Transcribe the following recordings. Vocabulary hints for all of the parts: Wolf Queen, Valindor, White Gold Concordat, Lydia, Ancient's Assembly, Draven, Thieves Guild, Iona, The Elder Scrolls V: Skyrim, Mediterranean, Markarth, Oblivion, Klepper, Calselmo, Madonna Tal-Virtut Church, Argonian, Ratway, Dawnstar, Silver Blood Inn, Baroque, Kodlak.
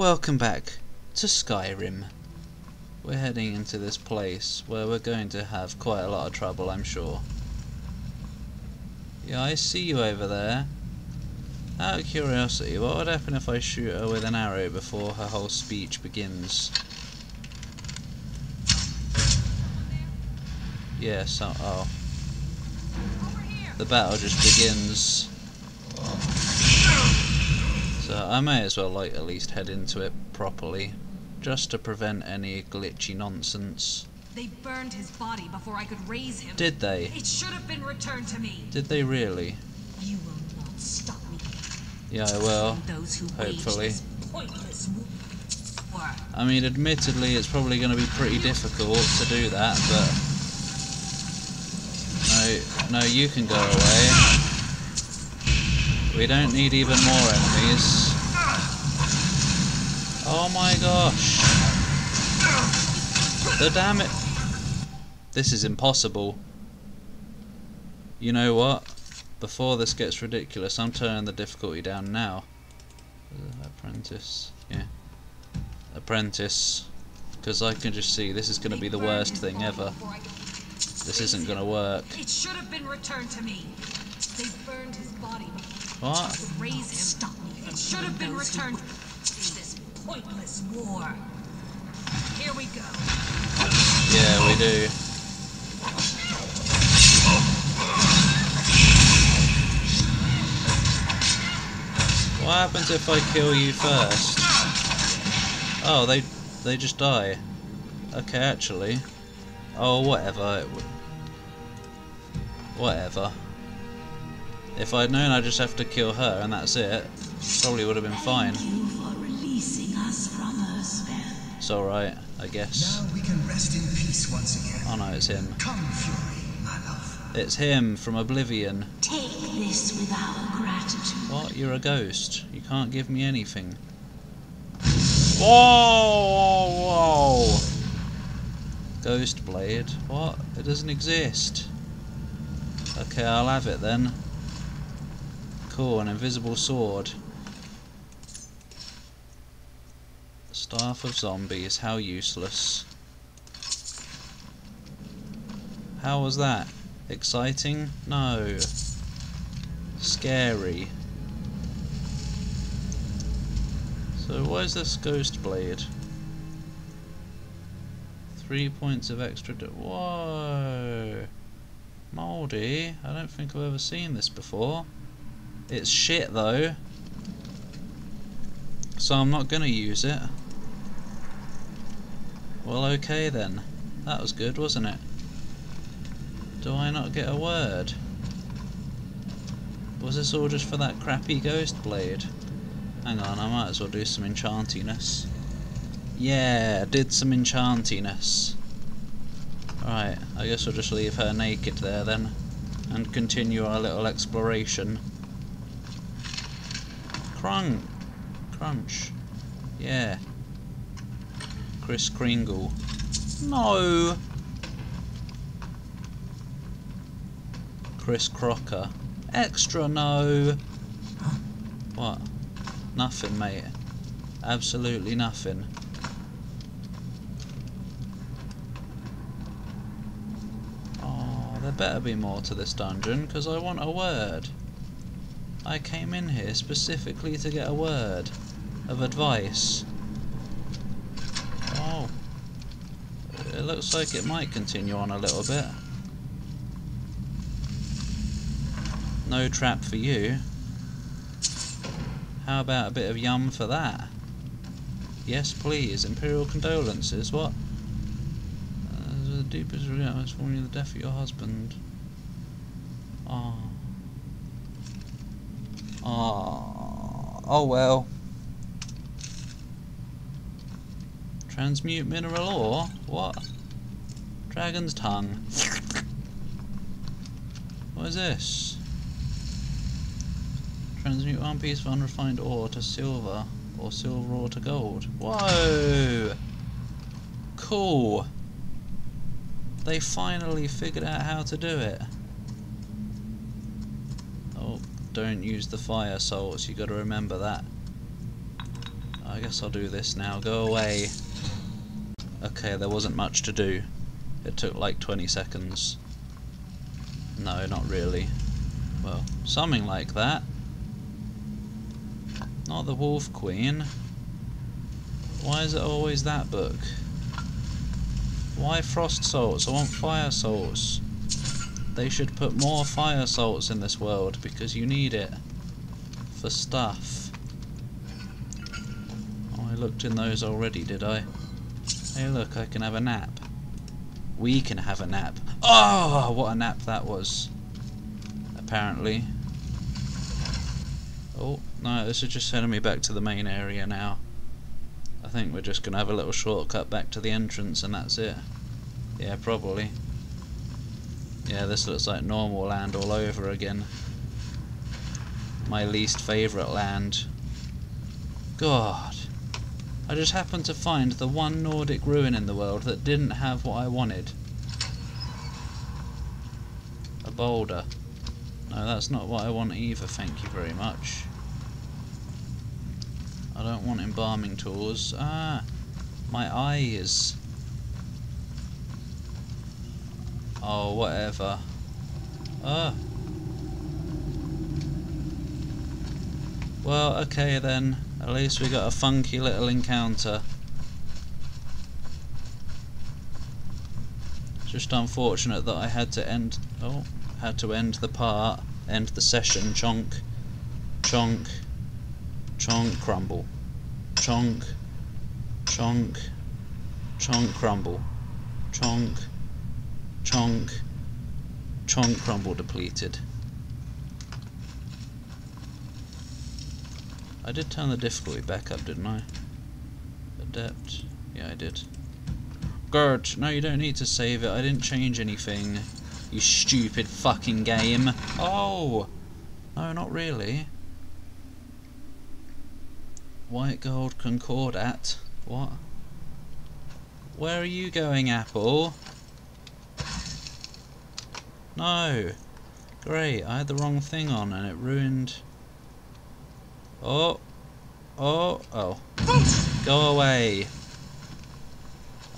Welcome back to Skyrim. We're heading into this place where we're going to have quite a lot of trouble, I'm sure. Yeah, I see you over there. Out of curiosity, what would happen if I shoot her with an arrow before her whole speech begins? Yes, oh. The battle just begins. So I may as well, like, at least head into it properly, just to prevent any glitchy nonsense. They burned his body before I could raise him. Did they? It should have been returned to me. Did they really? You will not stop me. Yeah, I will. Those who hopefully. I mean, admittedly, it's probably going to be pretty difficult to do that, but no, you can go away. We don't need even more enemies. Oh my gosh. The damn it. This is impossible. You know what? Before this gets ridiculous, I'm turning the difficulty down now. Apprentice. Yeah. Apprentice. Because I can just see this is going to be the worst thing ever. This isn't going to work. It should have been returned to me. They burned his body. What? It should have been returned to this pointless war. Here we go. Yeah, we do. What happens if I kill you first? Oh, they just die. Okay, actually. Oh, whatever. Whatever. If I'd known I'd just have to kill her and that's it, probably would have been fine. Thank you for releasing us from her spell. It's alright, I guess. Now we can rest in peace once again. Oh no, it's him. Come, Fury, my love. It's him from Oblivion. Take this with our gratitude. What? You're a ghost. You can't give me anything. Whoa! Whoa! Whoa! Ghost blade? What? It doesn't exist. Okay, I'll have it then. Cool, an invisible sword. Staff of zombies, how useless. How was that? Exciting? No. Scary. So why is this ghost blade? 3 points of extra whoa! Mouldy? I don't think I've ever seen this before. It's shit though, so I'm not gonna use it. Well, okay then. That was good, wasn't it? Do I not get a word? Was this all just for that crappy ghost blade? Hang on, I might as well do some enchantiness. Yeah, did some enchantiness. Alright, I guess we'll just leave her naked there then, and continue our little exploration. Crunch. Yeah. Kris Kringle. No. Chris Crocker. Extra no. What? Nothing, mate. Absolutely nothing. Oh, there better be more to this dungeon, because I want a word. I came in here specifically to get a word of advice. Oh. It looks like it might continue on a little bit. No trap for you. How about a bit of yum for that? Yes, please. Imperial condolences. What? The deepest regret I was for the death of your husband. Oh. Oh well. Transmute mineral ore? What? Dragon's tongue. What is this? Transmute one piece of unrefined ore to silver, or silver ore to gold. Whoa! Cool. They finally figured out how to do it. Don't use the fire salts, you gotta remember that. I guess I'll do this now. Go away. Okay, there wasn't much to do. It took like 20 seconds. No, not really. Well, something like that. Not the Wolf Queen. Why is it always that book? Why frost salts? I want fire salts. They should put more fire salts in this world because you need it for stuff. Oh, I looked in those already, did I? Hey look, I can have a nap. We can have a nap. Oh, what a nap that was. Apparently. Oh, no, this is just sending me back to the main area now. I think we're just going to have a little shortcut back to the entrance and that's it. Yeah, probably. Yeah, this looks like normal land all over again. My least favourite land. God. I just happened to find the one Nordic ruin in the world that didn't have what I wanted. A boulder. No, that's not what I want either, thank you very much. I don't want embalming tools. Ah, my eyes. Oh, whatever. Ah. Well, okay then. At least we got a funky little encounter. Just unfortunate that I had to end. Oh, had to end the part, end the session. Chonk, chonk. Chonk, crumble. Chonk, chonk, chonk, crumble. Chonk, chonk, chonk, crumble, depleted. I did turn the difficulty back up, didn't I? Adept. Yeah, I did. Gert, no, you don't need to save it. I didn't change anything. You stupid fucking game. Oh! No, not really. White Gold Concordat? What? Where are you going, Apple? No! Great, I had the wrong thing on and it ruined... Oh! Oh! Oh! Go away!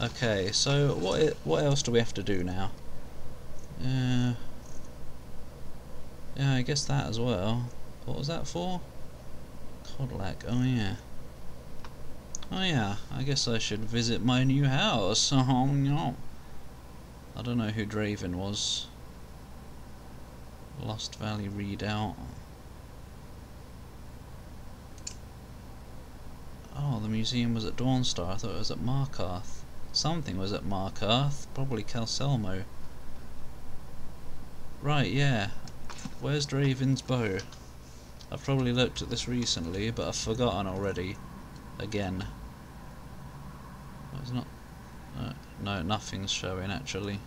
Okay, so what else do we have to do now? Yeah, I guess that as well. What was that for? Kodlak, oh yeah. Oh yeah, I guess I should visit my new house. Oh no. I don't know who Draven was. Lost Valley readout. Oh, the museum was at Dawnstar. I thought it was at Markarth. Something was at Markarth. Probably Calselmo. Right, yeah. Where's Draven's bow? I've probably looked at this recently, but I've forgotten already. Again. It's not... No, nothing's showing, actually.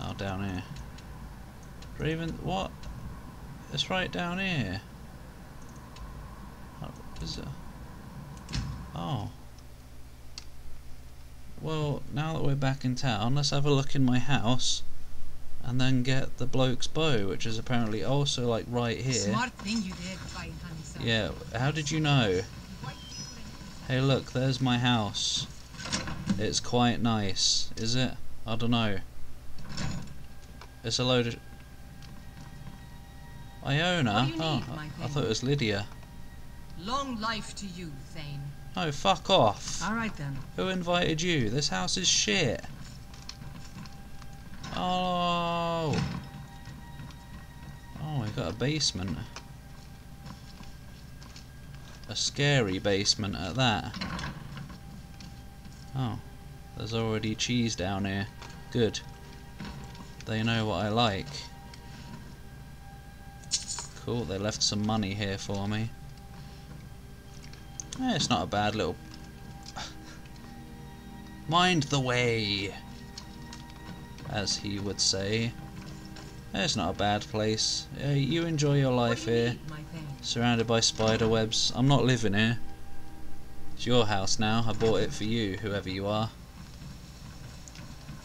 Oh, down here. Draven... What? It's right down here. Is it? Oh. Well, now that we're back in town, let's have a look in my house. And then get the bloke's bow, which is apparently also like right here. Smart thing you did, by Hansa. Yeah, how did you know? Hey look, there's my house. It's quite nice, is it? I don't know. It's a load of... Iona? Oh, I thought it was Lydia. Long life to you, Thane. Oh, fuck off. Alright then. Who invited you? This house is shit. Oh! Oh, we got a basement. A scary basement at that. Oh, there's already cheese down here. Good. They know what I like. Cool, they left some money here for me. Eh, it's not a bad little... Mind the way! As he would say. It's not a bad place. You enjoy your life here. Surrounded by spider webs. I'm not living here. It's your house now. I bought it for you, whoever you are.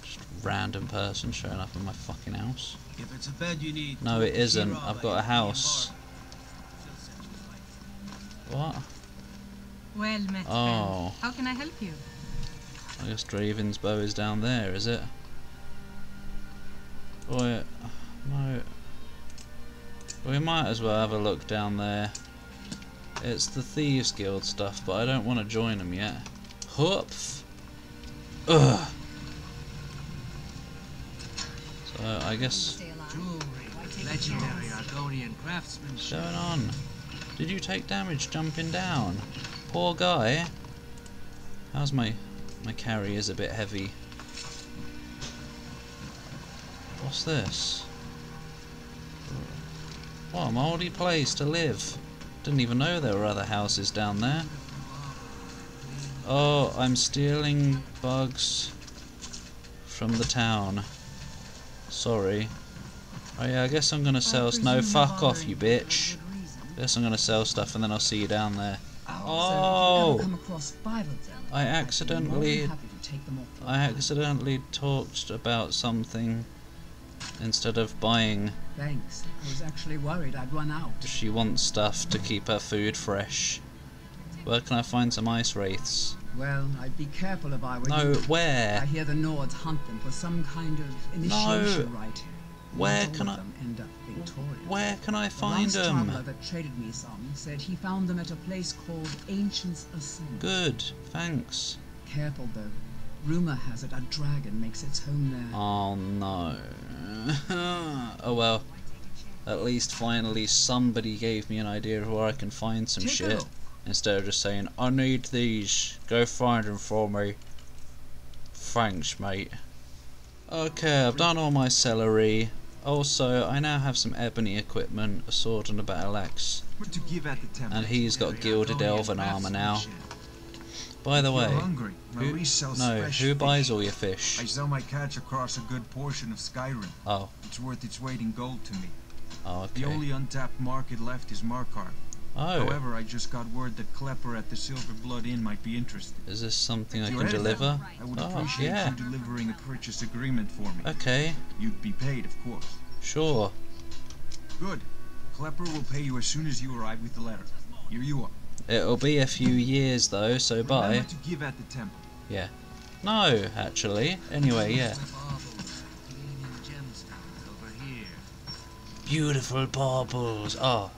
Just a random person showing up in my fucking house. If it's a bed you need. No, it isn't. I've got a house. What? Well met, friend. How can I help you? I guess Draven's bow is down there, is it? Or no. We might as well have a look down there. It's the Thieves Guild stuff, but I don't want to join them yet. Hoopf! Ugh! So, I guess... Jewelry, legendary Argonian craftsmanship. What's going on? Did you take damage jumping down? Poor guy. How's my carry is a bit heavy. What's this? What a mouldy place to live. Didn't even know there were other houses down there. Oh, I'm stealing bugs from the town. Sorry. Oh yeah, I guess I'm gonna sell... No, fuck off, you bitch. I guess I'm gonna sell stuff and then I'll see you down there. Oh! I accidentally talked about something instead of buying. Thanks. I was actually worried I'd run out. She wants stuff to keep her food fresh. Where can I find some ice wraiths? Well, I'd be careful if I were you. No, where? I hear the Nords hunt them for some kind of initiation rite. Where can I find them? The last traveler that traded me some said he found them at a place called Ancient's Assembly. Good, thanks. Careful though. Rumor has it a dragon makes its home there. Oh no. Oh well. At least finally somebody gave me an idea of where I can find some shit. Instead of just saying, I need these, go find them for me. Thanks, mate. Okay, I've done all my celery. Also, I now have some ebony equipment, a sword and a battle axe. And he's got gilded elven armor now. By the way, who buys all your fish? I sell my catch across a good portion of Skyrim. Oh. It's worth its weight in gold to me. Oh, okay. The only untapped market left is Markarth. Oh. However, I just got word that Klepper at the Silver Blood Inn might be interested. Is this something I can deliver? I would appreciate you delivering a purchase agreement for me. Okay. You'd be paid, of course. Sure. Good. Klepper will pay you as soon as you arrive with the letter. Here you are. It'll be a few years though, so bye. Remember to give at the temple. Yeah. No, actually. Anyway, yeah. Beautiful baubles. Oh.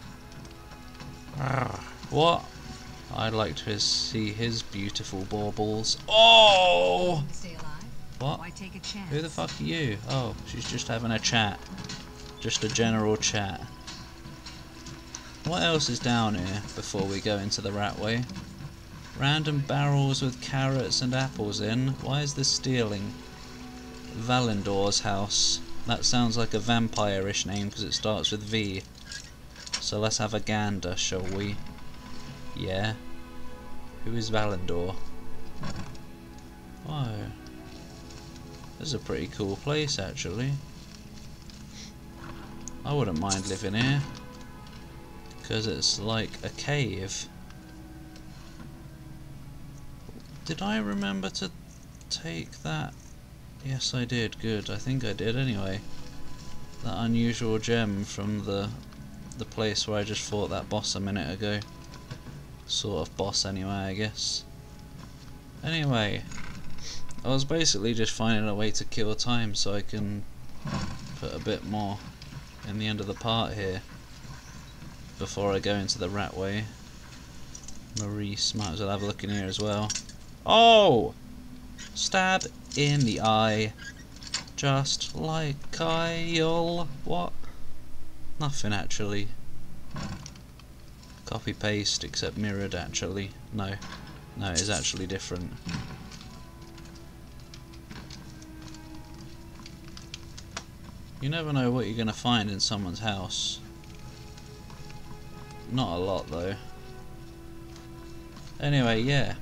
What? I'd like to see his beautiful baubles. Oh! What? Who the fuck are you? Oh, she's just having a chat. Just a general chat. What else is down here before we go into the Ratway? Random barrels with carrots and apples in. Why is this stealing? Valindor's house. That sounds like a vampire-ish name because it starts with V. So let's have a gander, shall we? Yeah. Who is Valindor? Oh. This is a pretty cool place, actually. I wouldn't mind living here. Because it's like a cave. Did I remember to take that? Yes, I did. Good. I think I did, anyway. That unusual gem from the place where I just fought that boss a minute ago. Sort of boss anyway, I guess. Anyway, I was basically just finding a way to kill time so I can put a bit more in the end of the part here before I go into the Ratway. Maurice, might as well have a look in here as well. Oh! Stab in the eye. Just like Kyle. What? Nothing actually. Copy paste except mirrored actually. No. No, it is actually different. You never know what you're gonna find in someone's house. Not a lot though. Anyway, yeah.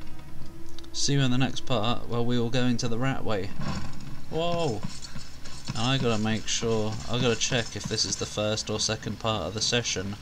See you in the next part where we will go into the Ratway. Whoa! And I gotta make sure, I gotta check if this is the first or second part of the session.